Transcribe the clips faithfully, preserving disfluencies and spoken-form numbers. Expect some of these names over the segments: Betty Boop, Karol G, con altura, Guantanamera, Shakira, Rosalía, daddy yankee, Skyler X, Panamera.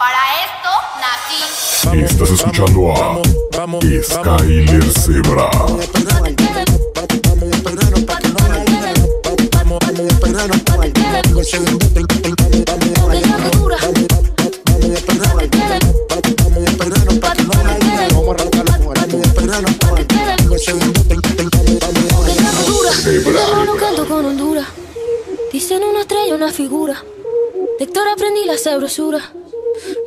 Para esto nací. Estás escuchando a Skyler X tres B R A. Yo no canto con Honduras. Dicen una estrella, una figura. De Héctor aprendí la sabrosura.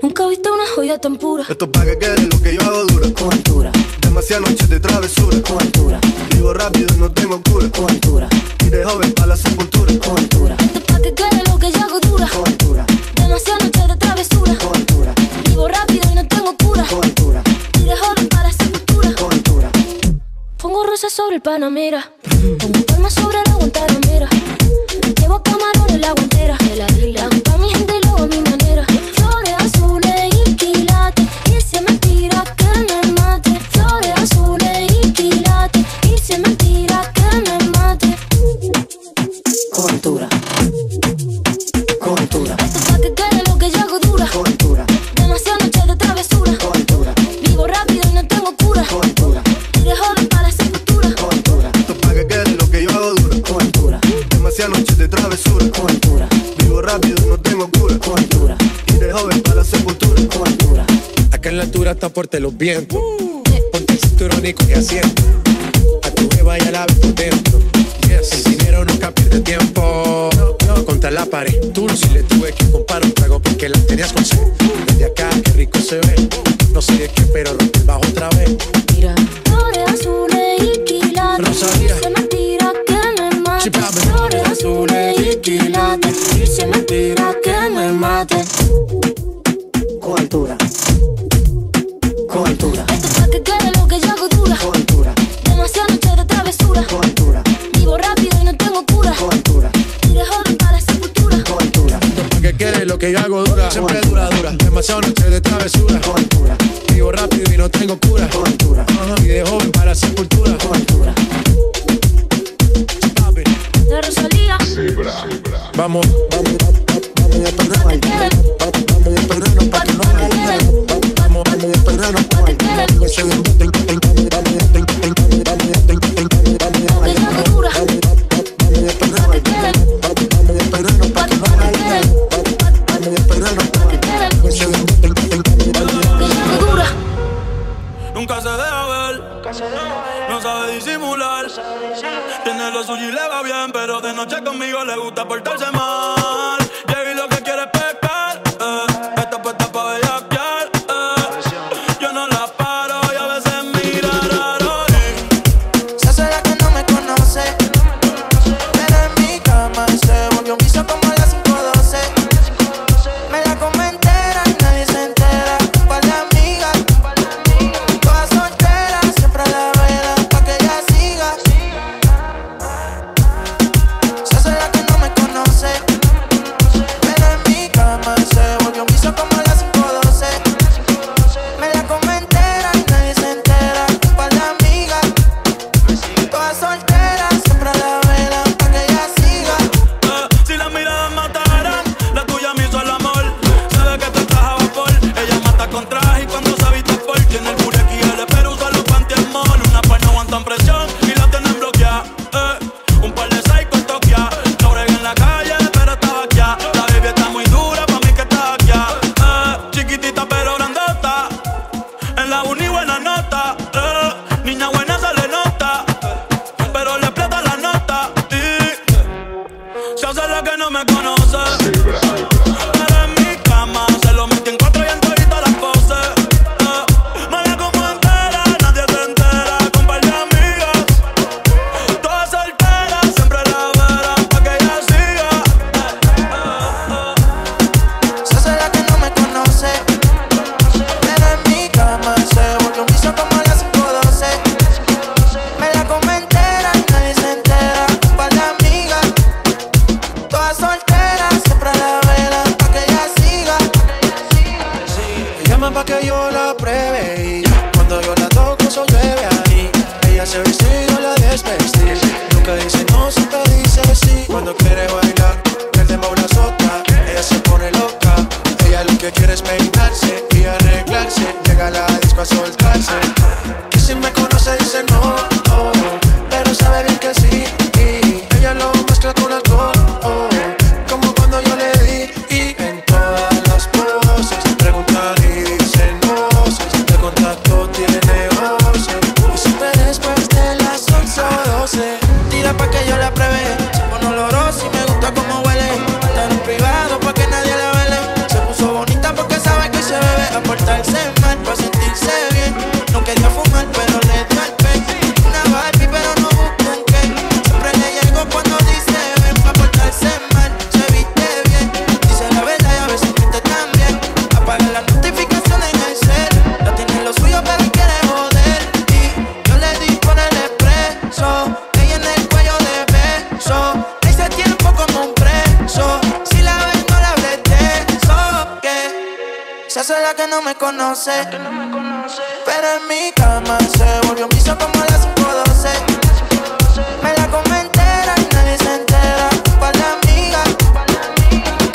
Nunca he visto una joya tan pura. Esto pa' que quede lo que yo hago dura. Con altura. Demasiadas noches de travesura. Con altura. Vivo rápido y no tengo cura. Con altura. Y de joven pa' la sepultura. Con altura. Esto pa' que quede lo que yo hago dura. Con altura. Demasiadas noches de travesura. Con altura. Vivo rápido y no tengo cura. Con altura. Y de joven pa' la sepultura. Con altura. Pongo rosas sobre el Panamera. Pongo palmas sobre la Guantanamera. Llevo camarones la guantera. De la isla. Pa' mi gente y luego a mi manera. Hasta fuerte los vientos, uh, yeah. Ponte el cinturón y coge asiento. A tu jeva y a la vez por dentro. Yes. El dinero nunca pierde tiempo. No, no. Contra la pared, tú no si le tuve que comprar un trago porque la tenías con sed. Desde acá, qué rico se ve. No sé de qué, pero rompe el bajo otra vez. Mira, flores azules y quilates. Rosalía, dice mentira que me mate. Flores azules y quilates. Dice mentira que me mate. Con altura. Con altura. Esto es pa' que quede lo que yo hago dura. Con altura. Demasiadas noches de travesura. Con altura. Vivo rápido y no tengo cura. Con altura. Y de joven para la sepultura. Con altura. Esto es pa' que quede lo que yo hago dura. Siempre dura, dura. Demasiadas noches de travesura. Con altura. Vivo rápido y no tengo cura. Con altura. Y de joven para la sepultura. Con altura. De Rosalía. Vamos, vamos, vamos a perder. Vamos a perder, pa' que no me nunca se deja ver, no sabe disimular. Tiene lo suyo y le va bien, pero de noche conmigo le gusta portarse mal. Y lo que quiere es pescar, eh, esta puesta pa' bellaquear. Quiere experimentar. Yo soy la que no me conoce, pero en mi cama se volvió un piso como a las cinco doce. Me la come entera y nadie se entera. Pa' la amiga,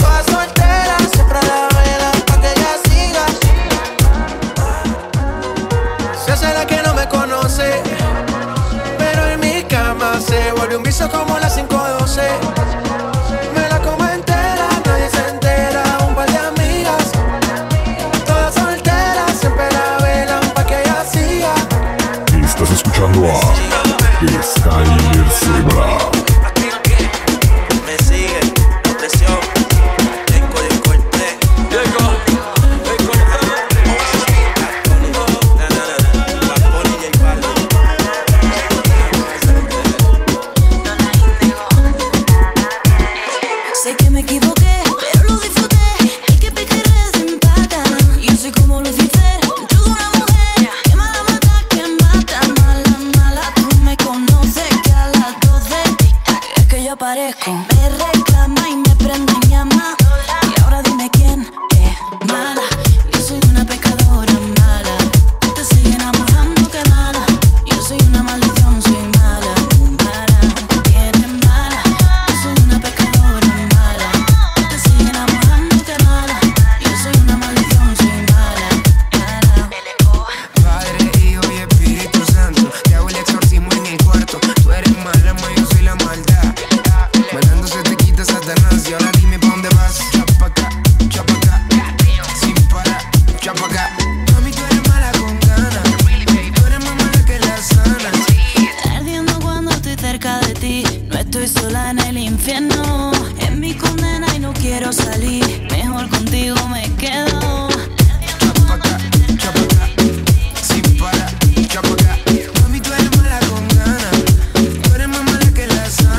toda soltera, siempre a la vela, pa' que ella siga. Yo soy la que no me conoce, pero en mi cama se volvió un piso como a las cinco doce. Skyler X tres B R A. Me reclama y me prende y llama. Y ahora dime quién es mala. Yo soy una pecadora mala. Te sigue enamorando que nada. Yo soy una maldición, soy mala. Mala, tienes mala. Yo soy una pecadora mala. Te sigue enamorando que nada. Yo soy una maldición, soy mala. Mala. Padre, Hijo y Espíritu Santo, te hago el exorcismo en el cuarto. Tú eres mala, ma, yo soy la maldad. Manándose te quita Satanás. Y ahora dime pa' dónde vas. Chapa acá, chapa acá, sin parar, chapa acá. Mami, tú eres mala con ganas. Tú eres más mala que la sana. Ardiendo cuando estoy cerca de ti. No estoy sola en el infierno. Es mi condena y no quiero salir. Mejor contigo me quedo. Chapa acá, chapa acá, sin parar, chapa acá. Mami, tú eres mala con ganas. Tú eres más mala que la sana.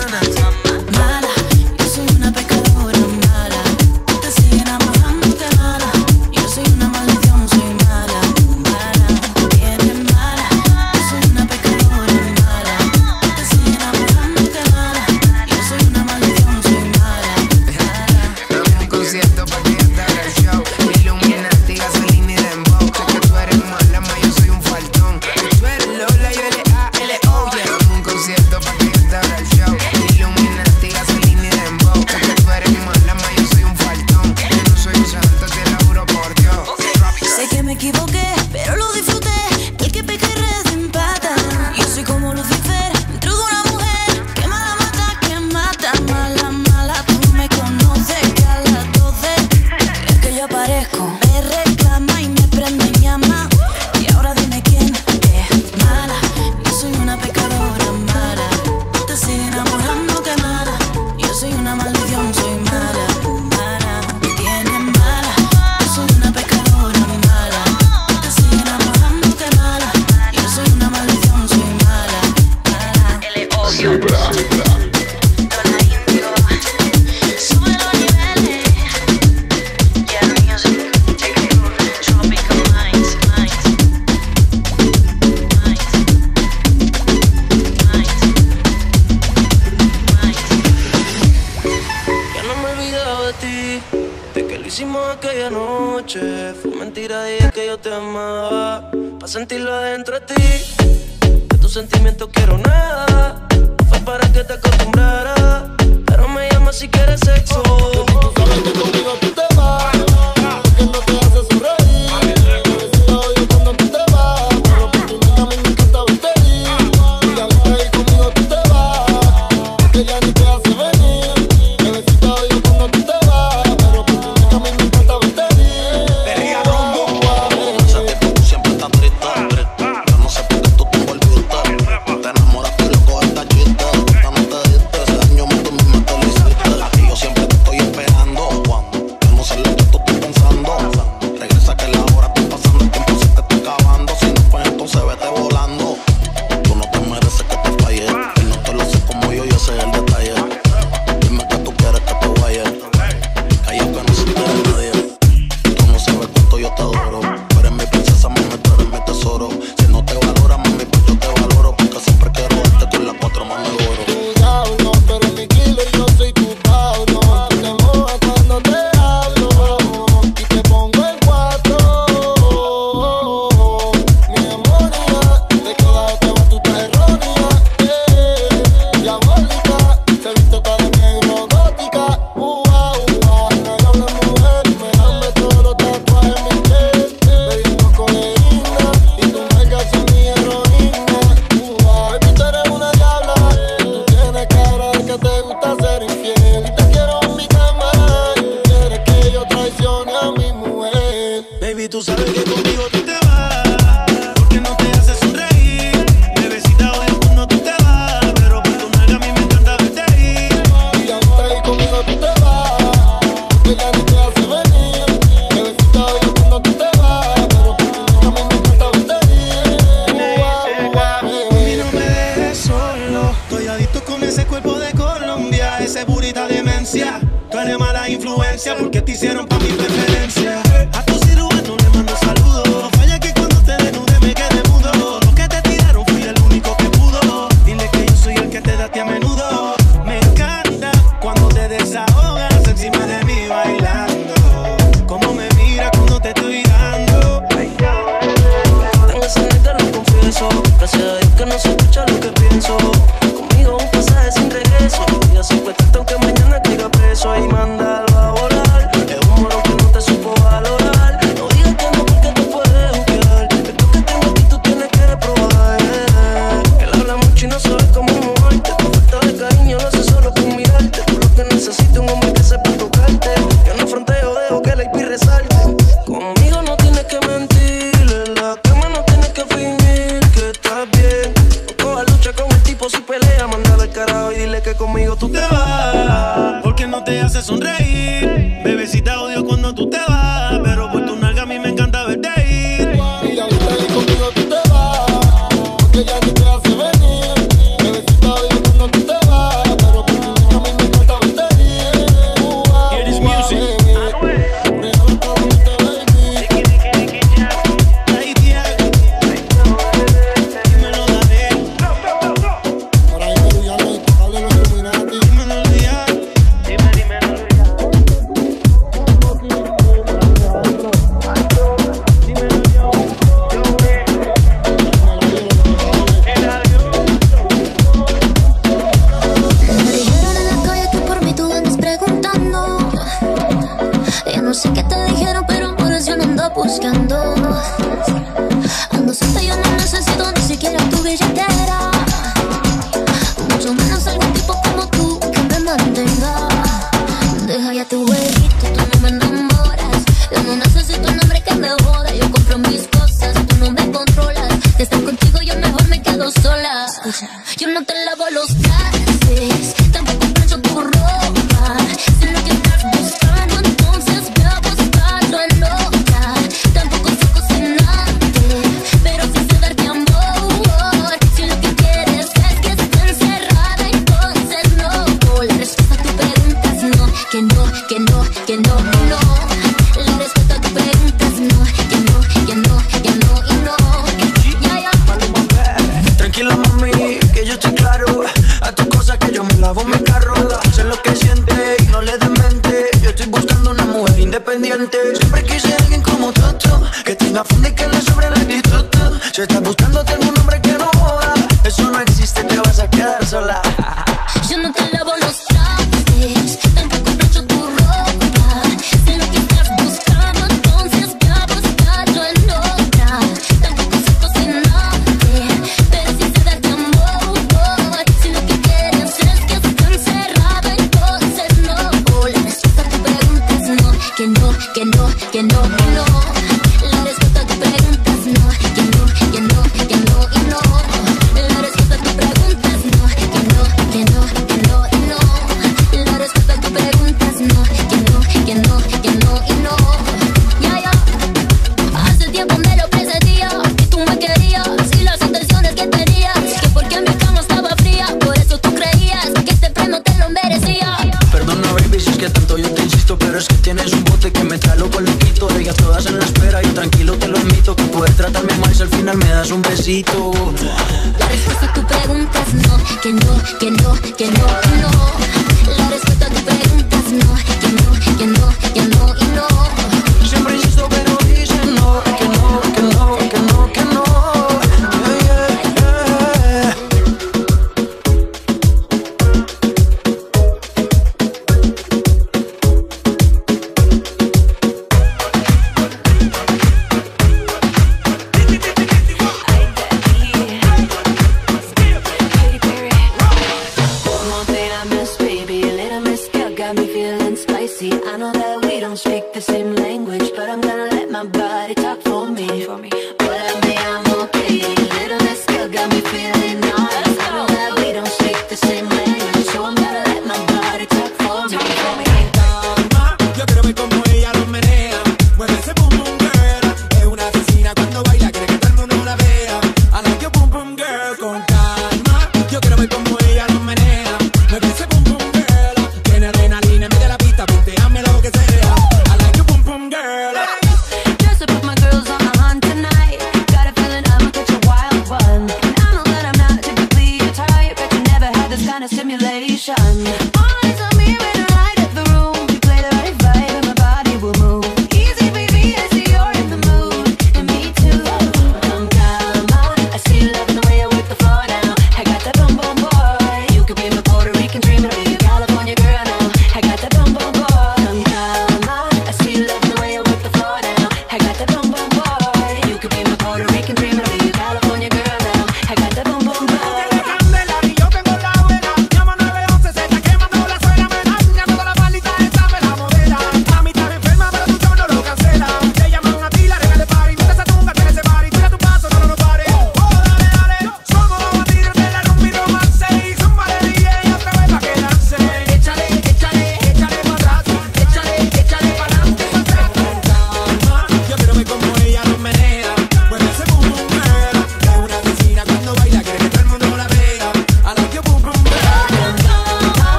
Aquella noche fue mentira de ella que yo te amaba. Pa' sentirlo adentro de ti, de tus sentimientos quiero nada. Fue para que te acostumbrara, pero me llama si quieres sexo. Tú sabes que conmigo tú te vas, porque no te hace sonreír. Yo odio cuando tú te vas, pero por tu vida me encanta verte ir. Y la vida ahí conmigo tú te vas, porque ya ni te hace venir. Bebecita, odio cuando tú te vas. Yo siempre te estoy esperando. mala influencia, porque te hicieron pa' mi preferencia. A tu cirujano le mando saludos. No falla que cuando te desnude me quede mudo. Los que te tiraron fui el único que pudo. Dile que yo soy el que te da a ti a menudo. Me encanta cuando te desahogas encima de mí bailando. Como me miras cuando te estoy dando. Tan excelente lo confieso. Gracias a Dios que no se escucha lo que pienso. Conmigo un pasaje sin regreso. Yo soy cuesta aunque mañana caiga preso y manda. Sonreír, bebecita, odio cuando tú te vas, pero por tu nalga a mí me encanta verte ir. Mira, dale conmigo tú te vas, porque ya no te hace venir. Bebecita, odio cuando tú te vas, pero por tu nalga a mí me encanta verte ir. It is music. Como ella lo menea, me dice pum pum girl, tiene adrenalina, mete la pista, punteame la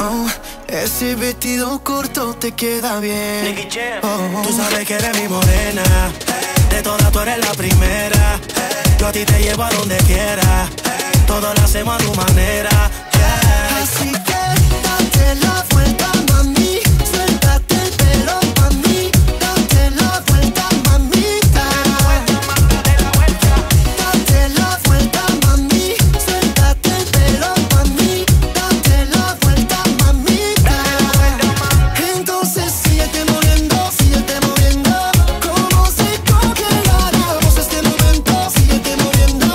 Oh, ese vestido corto te queda bien. Oh, tú sabes que eres mi morena, de todas tú eres la primera. Yo a ti te llevo a donde quiera, todo lo hacemos a tu manera. Yeah. Así que date la vuelta, mami, suéltate el pelo pa' mí. Date la vuelta, mamita, date la vuelta, date la vuelta, mami, suéltate el pelo pa' mí. Date la vuelta, mamita. Entonces síguete moviendo, síguete moviendo, como se congelará este momento. Síguete moviendo,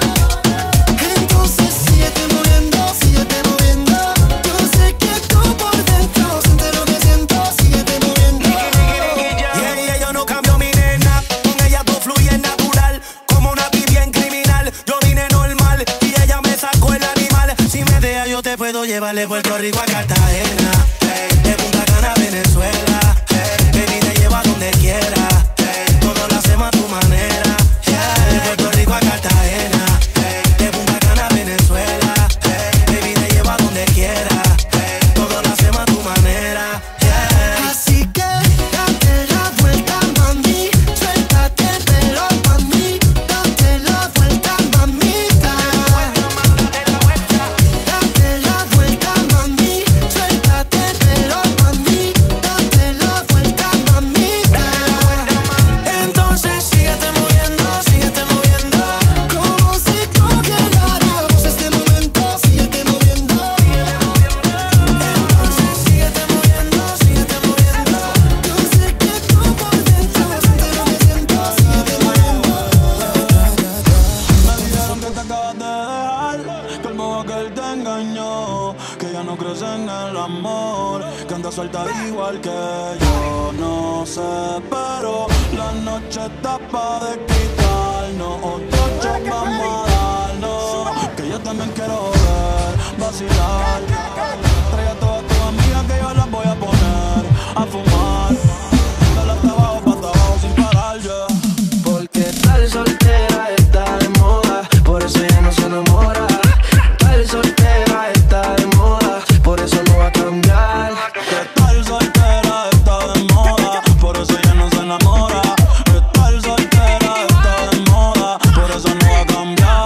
entonces síguete moviendo, síguete moviendo. Yo sé que tú por dentro siente lo que siento, síguete moviendo. Y en ella yo no cambio, mi nena, con ella todo fluye natural, como una tibia en criminal. Yo vine normal y ella me sacó el animal. Si me deja yo te puedo llevar de Puerto Rico a Cartagena, de Punta Cana a Venezuela. Baby, te llevo a donde quiera, todo lo hacemos a tu manera. De Puerto Rico a Cartagena, de Punta Cana a Venezuela. Baby, te llevo a donde quiera, todo lo hacemos a tu manera. Así que date la vuelta, mami, suéltate el pelo pa' mí. Date la vuelta, mamita, date la vuelta, mami, suéltate el pelo pa' mí. Date la vuelta, mamita. Entonces síguete moviendo, síguete moviendo, como se congelará este momento. Síguete moviendo, entonces síguete moviendo, síguete moviendo. Yo sé que tú por dentro siente lo que siento, síguete moviendo. Me dijeron que te acabas de dejar, que el bobo que él te engañó, que ya no crees en el amor, que andas suelta igual que yo. No sé, pero la noche está pa' desquitarnos, otro shot vamos a darnos, que yo también quiero ver, vacilar. Trae a todas tus amigas que yo las voy a poner a fumar, dale hasta abajo, pa' hasta abajo sin parar, yeah. Porque tal soltera está de moda, por eso ya no se enamora. Tal soltera está de moda, por eso no va a cambiar. Que tal soltera está de moda, por eso ya no se enamora. Que tal soltera está de moda, por eso no va a cambiar.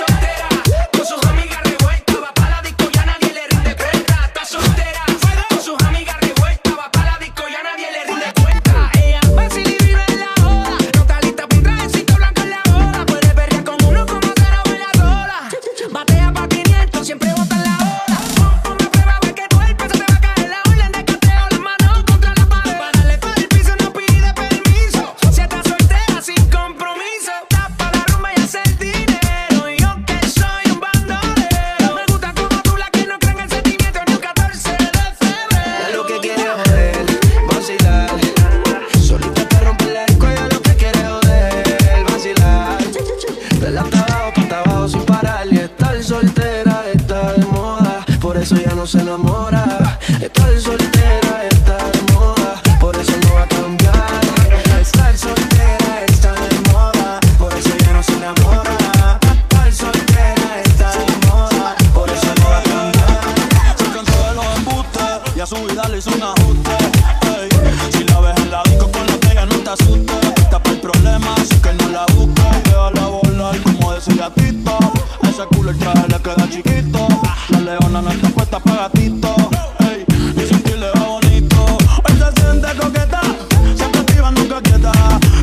Está soltera, con sus amigas revueltas, va pa' la disco y a nadie le rinde cuenta. Está soltera, con sus amigas revueltas, va pa' la disco y a nadie le rinde cuenta. Ella es fácil y vive en la joda, no está lista pa' un trajecito blanco en la boda. Puede perrear con uno como cero en la sola, batea pa' quinientos, siempre bota en la ola. Pon una prueba, ve que tú el peso te va a caer la ola. En descarteo las manos contra la pared, para darle todo el piso no pide permiso. Si estás soltera sin compromiso, estás para la rumba y hacer dinero. Y yo que soy un bandolero, me gusta como tú la que no creen en sentimiento. Ni un catorce de febrero. Lo que quiere joder, vacilar. Solita te rompe el cuello, lo que quiere joder, vacilar. Dale hasta abajo, pa' hasta abajo sin parar. Y estar soltera está de moda, por eso ya no se enamora. Estar soltera está de moda, por eso no va a cambiar. Estar soltera está de moda, por eso ya no se enamora. Estar soltera está de moda, por eso no va a cambiar. Se cansó de los embustes y a su vida le hizo un ajuste. Ey, si la ves en la disco con la pega no te asustes. Tapa el problema, así que no la busques. Déjala volar como de ese gatito. Ese culo el traje le queda chiquito. La leona no está puesta pa' gatito. Ey, y sentirle va bonito. Hoy se siente coqueta, siempre activa, nunca quieta.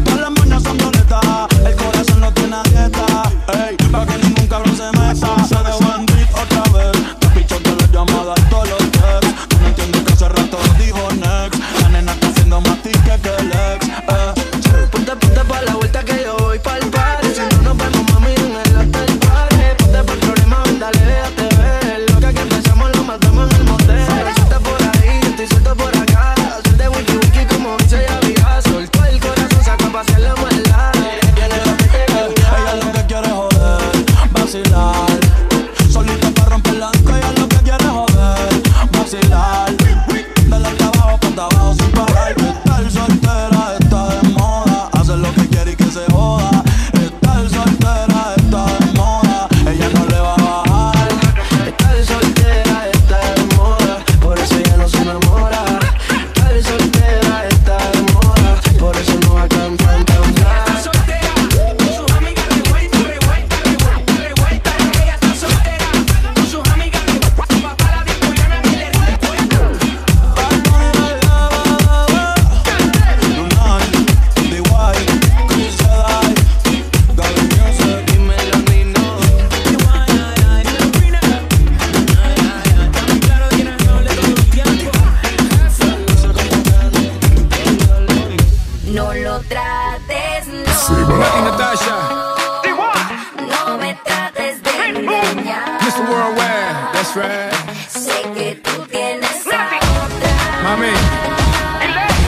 Todas las moñas son violetas, el corazón no tiene dieta. Ey, pa' que ningún cabrón se meta. Se dejó en beat otra vez, te pichó todas las llamadas y todos los texts. Tú no entiendes que hace rato dijo next. La nena está haciendo más tique que el ex, eh. Ponte, ponte pa' la vuelta que yo voy pa'l party. Si no nos vemos, mami, en el after party. Ponte pa'l problema, ven, dale, déjate ver. Loca que empezamos, lo matamos en el motel. Sé que tú tienes a otra. Mami,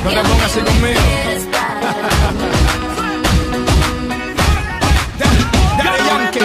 no te pongas así conmigo. Dale, Yankee.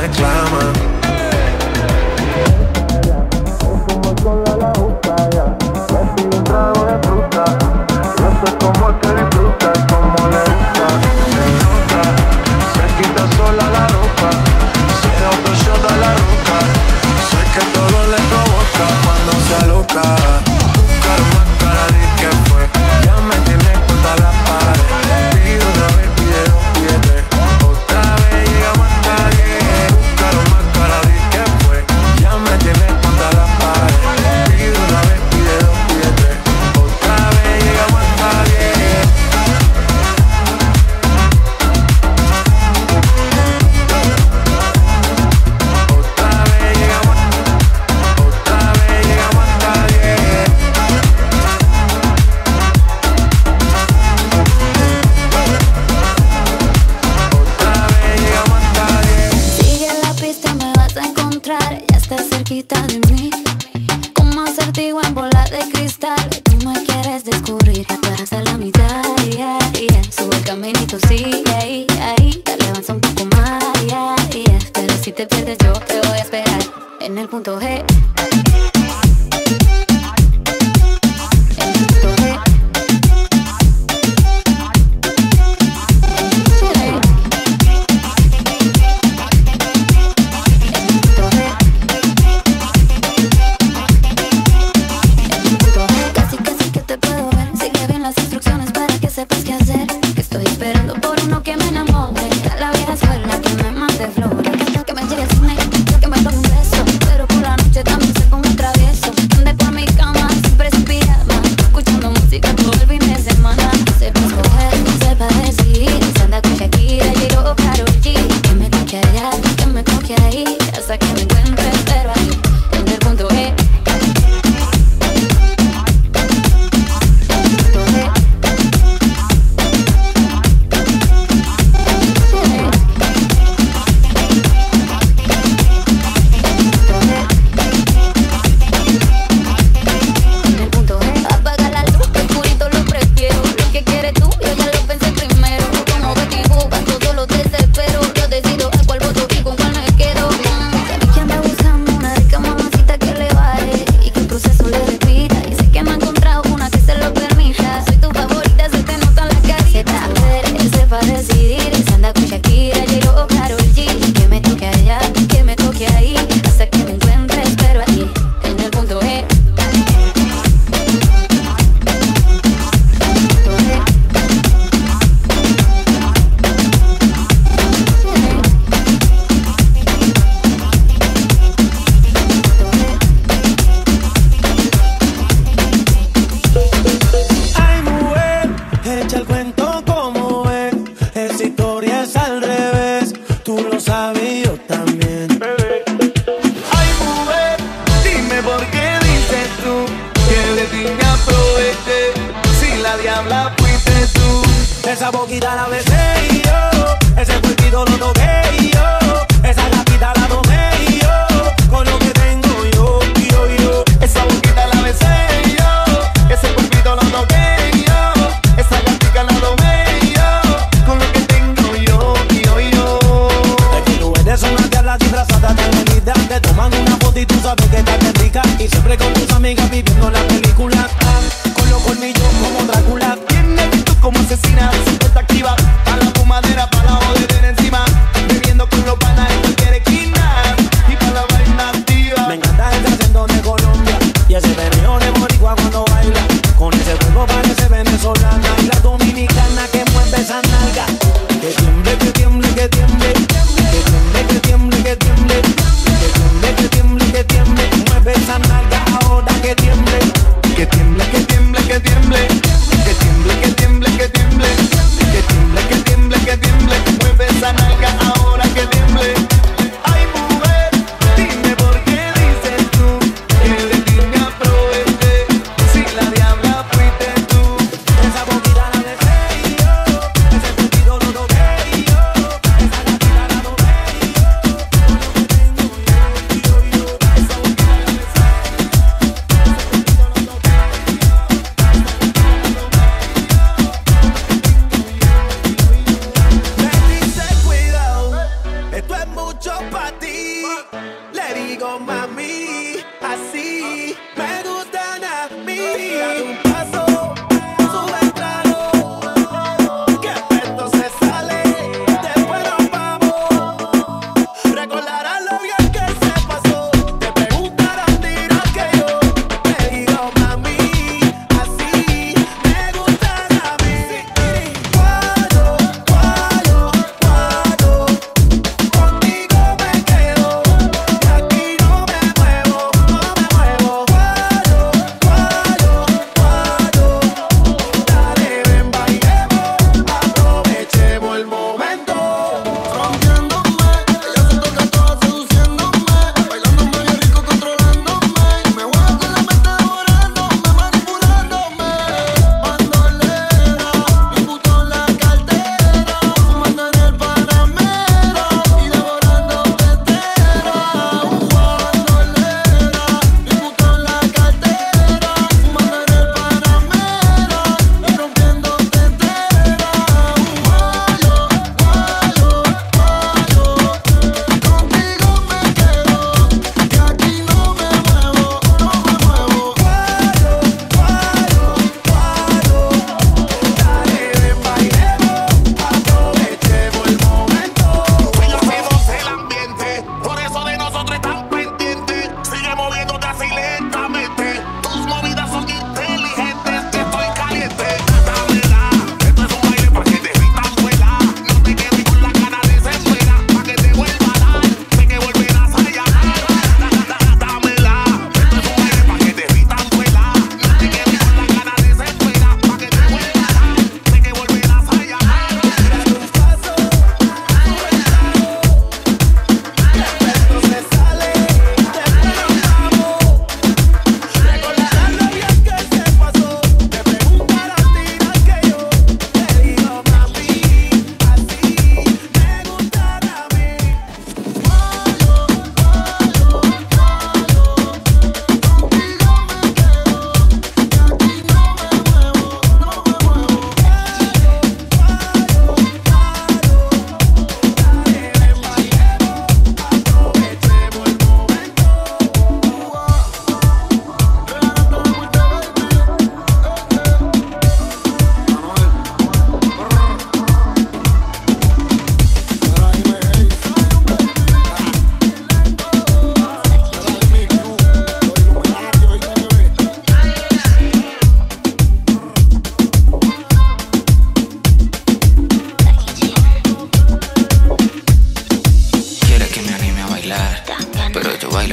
reclama. Como el sol a la justa, me pido un trago de fruta. Yo sé cómo es que disfruta y cómo le gusta. Se nota, se quita sola la ropa, se autoshota la ropa. Sé que todo le provoca cuando se aloca. Buscar más para decir que fue, ya me tiene contra la pared. Pido una vez, pide dos, pide tres, otra vez llegamos hasta diez. Buscar más para decir que fue, ya me tiene contra la pared. Pido una vez, pide dos, pide tres, otra vez llegamos hasta diez. Otra vez llegamos, otra vez llegamos hasta diez. Otra vez llegamos hasta diez. Sigue la pista, me vas a encontrar. Ya estás cerquita de mí. Como acertijo en bola de cristal. Tú me quieres descubrir. Tú eres a la mitad, yeah, yeah. Sube el caminito, sí, ahí, ahí. Dale, avanza un poco más, yeah, yeah. Pero si te pierdes yo te voy a esperar en el punto G. En el punto G. Casi, casi que te puedo ver. Sigue bien las instrucciones para que sepas qué hacer. Que estoy esperando por uno que me enamore. A la vieja escuela que me mande flores. Que me llegue al cine, que me tome un beso. Pero por la noche también se pongo travieso. Ande por mi cama, siempre sin pijama. Escuchando música todo el fin de semana. Sepa escoger, sepa decidir. Se anda con Shakira, Giro o Karol G. Que me toque allá, que me toque ahí. Hasta que me encuentre, pero ahí. En el punto E. En el punto G. Apaga la luz, que oscurito lo prefiero. Lo que quieres tú, yo ya lo pensé primero. Como Betty Boop, a todos los desespero. Yo decido a cuál voto y con cuál me quedo. Mm. Sabes que anda buscando una rica mamacita que le vale y que el proceso le repita. Y sé que no ha encontrado una que se lo permita. Soy tu favorita, se te nota en la caseta. Él sepa decidir, se anda con Shakira, Giro o Karol G. Que me toque allá, que me toque ahí. Hasta que me encuentre, espero ahí. En el punto E. Ay, mujer, echa el cuento como es. Esa historia es al revés. Tú lo sabes, yo también. Ay, mujer, dime por qué dices tú que de ti me aproveché. Si la diabla fuiste tú. Esa boquita la besé y yo, ese cuerpito lo toqué y yo, esa ratita la tomé y yo, con lo que tengo yo, yo, yo. Esa boquita la besé y yo, ese cuerpito lo toqué y yo, esa gatica la tomé y yo, con lo que tengo yo, yo, yo. Es que tú eres una diabla disfrazada de bonita, te toman una foto y tú sabes que estás bien rica, y siempre con tus amigas viviendo la película, ah, con los colmillos como Drácula. Como asesina, siempre está activa, pa' la fumadera, pa' la jodedera encima, bebiendo con los panas en cualquier esquina, y pa' la vaina activa. Me encanta el acento de Colombia, y ese perreo de boricua cuando baila, con ese cuerpo parece venezolana, y la dominicana que mueve esa nalga, que tiemble, que tiemble, que tiemble, que tiemble, que tiemble, que tiemble, que tiemble, que tiemble, que tiemble, mueve esa nalga ahora que tiemble, que tiemble, que tiemble, que tiemble. Que tiemble, que tiemble, que tiemble, que tiemble, que tiemble, que tiemble, mueve esa nalga ahora que tiemble. Ay, mujer, dime por qué dices tú que de ti me aproveché, si la diabla fuiste tú. Esa boquita la besé y yo, ese vestido lo toqué y yo, esa gatita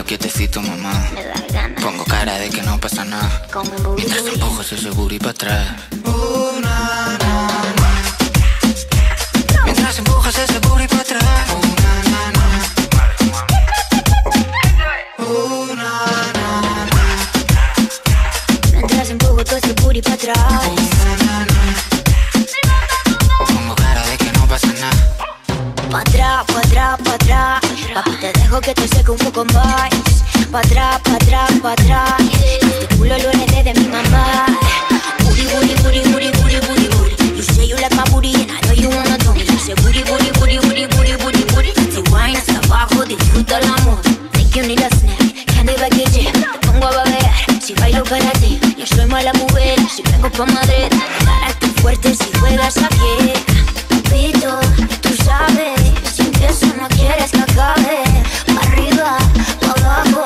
Quietecito, mamá, pongo cara de que no pasa nada, mientras empujo ese seguro y para atrás. Uh, na, na, na. Mientras empujas ese seguro y para atrás. Uh, na, na, na. Mientras empujo todo ese seguro y para atrás. Uh, na, na, na. Pongo cara de que no pasa nada. Pa' atrás, pa' atrás, pa' atrás. Papi, te dejo que te seque un poco más. Pa' atrás, pa' atrás, pa' atrás. Este culo lo heredé de mi mamá. Booty, booty, booty, booty, booty, booty, booty. You say you like my booty and I know you wanna do me. You say booty, booty, booty, booty, booty, booty, booty. Te wine hasta abajo, disfruta el amor. Think you need a snack, candy baguette. Te pongo a babear, si bailo para ti. Yo soy mala mujer, si vengo pa' Madrid. Para tu fuerte si juegas a pie. Pito, tú sabes, sin que eso no quieres que acabe. Pa' arriba, pa' abajo.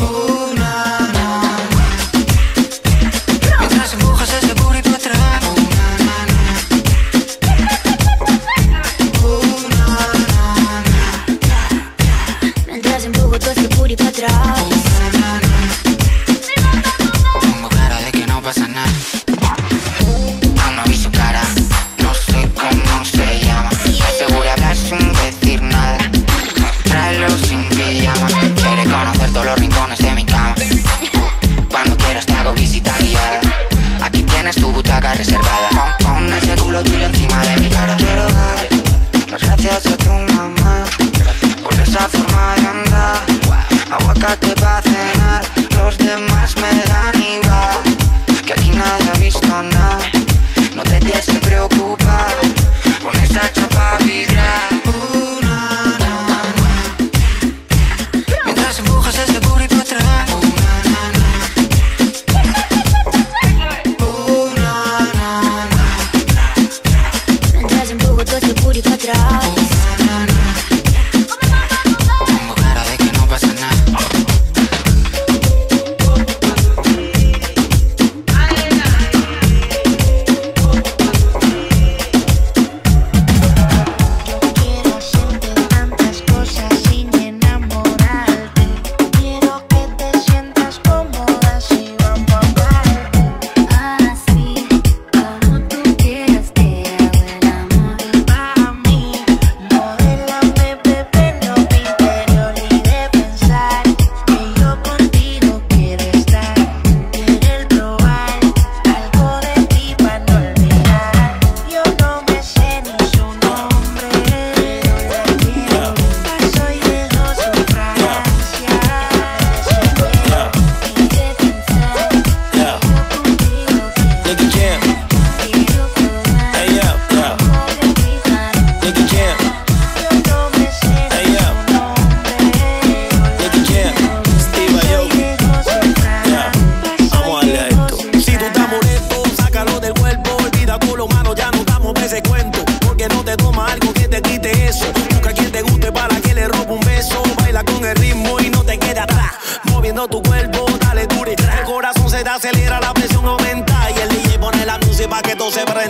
Oh, na, na, na. Mientras empujas ese booty pa' atrás. Oh, na, na, na. Oh,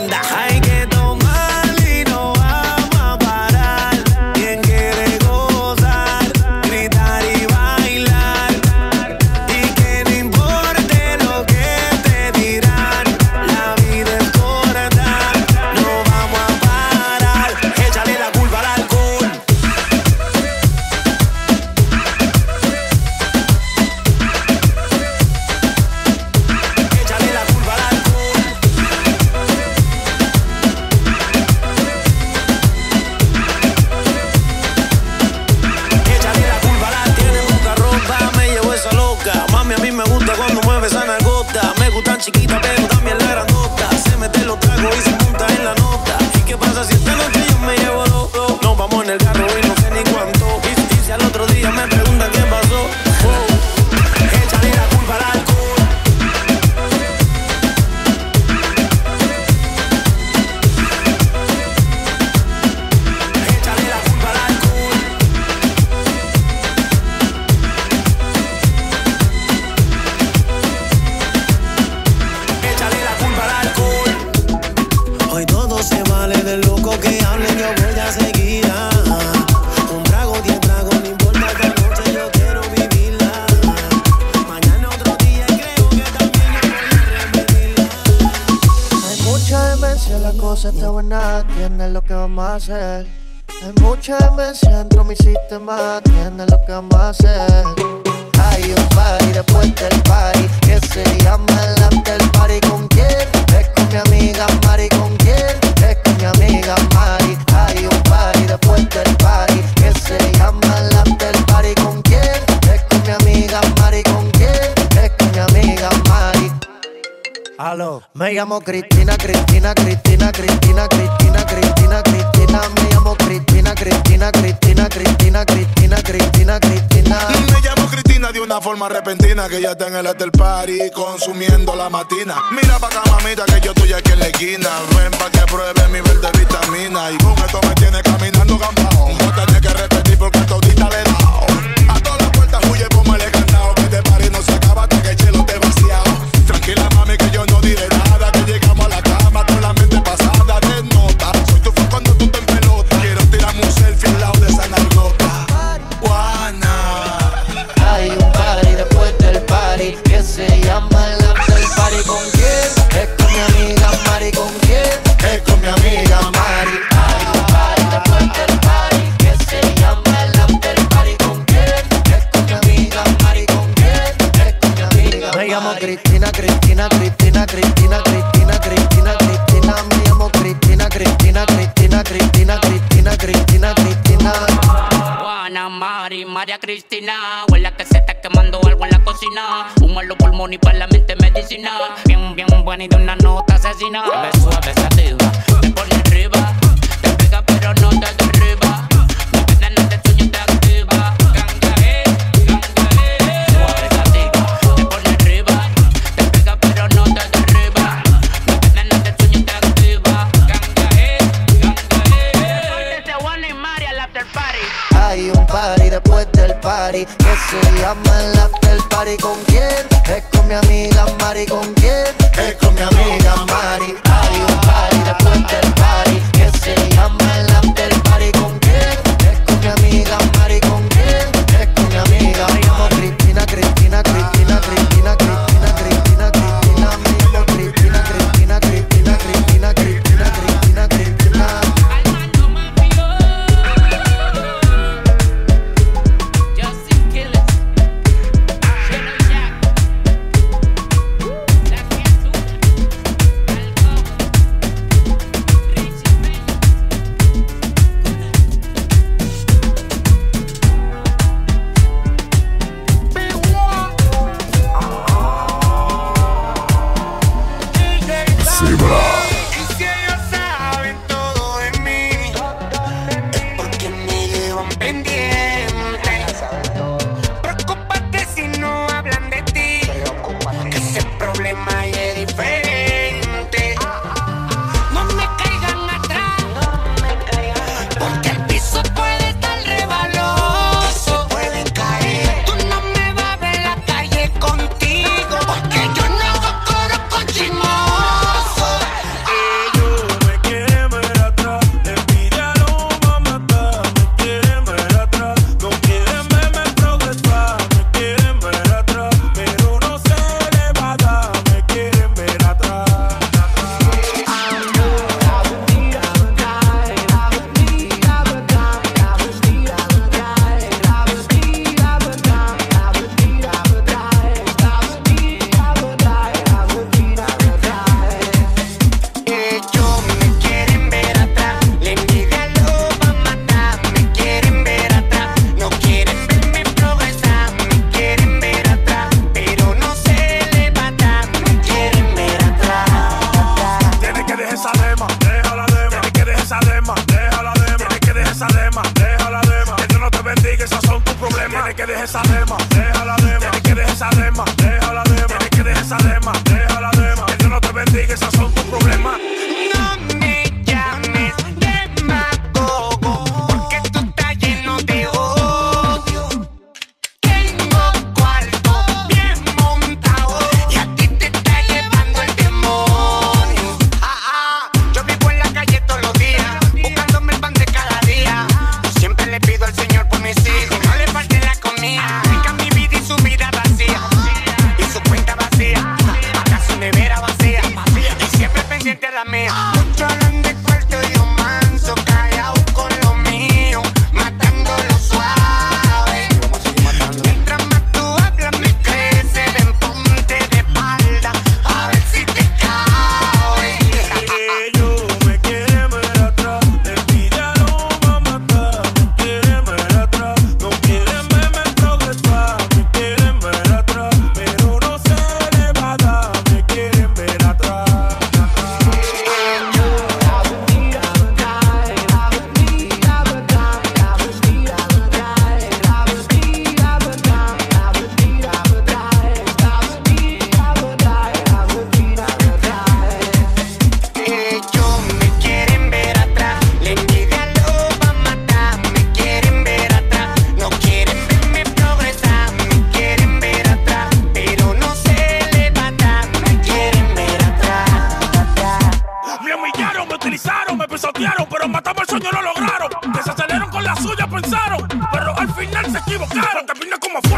prenda. Hay que tomar y no vamos a parar. Quien quiere gozar, gritar y bailar, y que no importe lo que te dirán. La vida es corta, no vamos a parar. Échale la culpa al alcohol. Échale la culpa al alcohol. Échale la culpa a la tiene nunca rota. Me llevo esa loca. Mami, a mí me gusta cuando mueve esa nalgota. Me gustan chiquitas, pero también la grandota. Se mete los tragos y se monta en la nota. ¿Y qué pasa si esta noche yo me llevo loco? Nos vamos en el carro y no sé ni cuánto. Y, y si al otro día me preguntan qué pasó, oh, échale la culpa al alcohol. Échale la culpa al alcohol. Échale la culpa al alcohol. Hoy todo se vale, del loco que hablen yo voy a seguirla. Un trago, diez tragos, no importa, esta noche yo quiero vivirla. Mañana otro día y creo que también yo voy a repetirla. Hay mucha demencia, la cosa está buena, tienes lo que vamos a hacer. Hay mucha demencia dentro de mi sistema, tienes lo que vamos a hacer. Hay un party después del party que se llama el after party. ¿Con quién? Es con mi amiga Mari. ¿Con quién? Es con mi amiga Mari. Hay un party después del party que se llama el after party. ¿Con quién? Es con mi amiga Mari. ¿Con quién? Es con mi amiga Mari. Aló, me llamo Cristina, Cristina, Cristina, Cristina, Cristina, Cristina, Cristina. Me llamo Cristina, Cristina, Cristina, Cristina, Cristina, Cristina, Cristina. Me llamo Cristina de una forma repentina, que ya está en el after party consumiendo la matina. Mira pa' acá, mamita, que yo estoy aquí en la esquina. Ven pa' que pruebe mi verde vitamina. Y con esto me tiene caminando campeón. No tenés que repetir porque a todita le he dado. A todas las puertas huye, pues me le he ganado. Que este party no se acaba hasta que el chelo te vaciado. Tranquila, mami, que yo no diré nada. Que llegamos a la cama con la mente pasada de nota. Soy tu fan cuando tú te en pelota. Quiero tirarme un selfie al lado de esa nalgota. Juana. Hay un party después del party que se llama el after party. ¿Con quién? Es con mi amiga Mari. ¿Con quién? Es con mi amiga Mari. Hay un party después del party que se llama el after party. ¿Con quién? Es con mi amiga Mari. ¿Con quién? Es con mi amiga Mari. Me llamo Cristina, Cristina, Cristina, Cristina, Cristina, Cristina, Cristina. Me llamo Cristina, Cristina, Cristina, Cristina, Cristina, Cristina, Cristina. Juana, Mari, María Cristina. Huela que se está quemando algo en la cocina. Humo en los pulmones y para la mente medicina. Bien, bien buena y de una nota asesina. Te suave, sativa, te pone arriba. Te pega pero no te derriba. No te dan nada tuyo, te activa. Ganga, eh, ganga, eh. Suave, sativa, te pone arriba. Te pega pero no te derriba. No te dan nada tuyo, te activa. Ganga, eh, ganga, eh. Suéltese Juana y Mari al after party. Hay un party después del party que se llama el after party. ¿Con quién? Es con mi amiga Mari. ¿Con quién? Es con mi amiga Mari. Hay un party después del party que se llama el after party. ¿Con quién? Es con mi amiga Mari. ¿Con quién? Es con mi amiga Mari. Me llamo Cristina, Cristina, Cristina, Cristina, Cristina, Cristina, Cristina. Me llamo Cristina, Cristina, Cristina, Cristina, Cristina, Cristina, Cristina. Crazy man. que esas son tus problemas. Tienes que dejar esa dema, deja la dema. Tienes que dejar esa dema, deja la dema. Tienes que dejar esa dema, deja la dema. Que Dios no te bendiga, esas son tus problemas. No me llames demagogo, porque tú estás lleno de odio. Tengo cuarto bien montado y a ti te está llevando el demonio. Ah, ah, yo vivo en la calle todos los días, buscándome el pan de cada día. Yo siempre le pido al Señor por mis hijos, no le falte la comida. Rica mi vida y su vida vacía, y su cuenta vacía, acá su nevera vacía, y siempre pendiente a la mía. Mucho hablan de cuarto y yo manso, callao con lo mío, matándolo suave. Mientras más tú hablas me crece, ven ponte de espalda, a ver si te cabe. Yo me quiere ver atrás, el vida no va a matar. No quieren ver atrás, no quieren verme progresar. Me quieren ver atrás, pero no se le va a dar. Me quieren ver atrás. Ellos me quieren ver atrás, la envidia lo va a matar. Me quieren ver atrás, no quieren verme progresar. Me quieren ver atrás, pero no se le va a dar. Me quieren ver atrás. Me humillaron, me utilizaron, me pisotearon, pero matamos el sueño, lo lograron. Desaceleraron con la suya, pensaron, pero al final se equivocaron. Terminó como fue.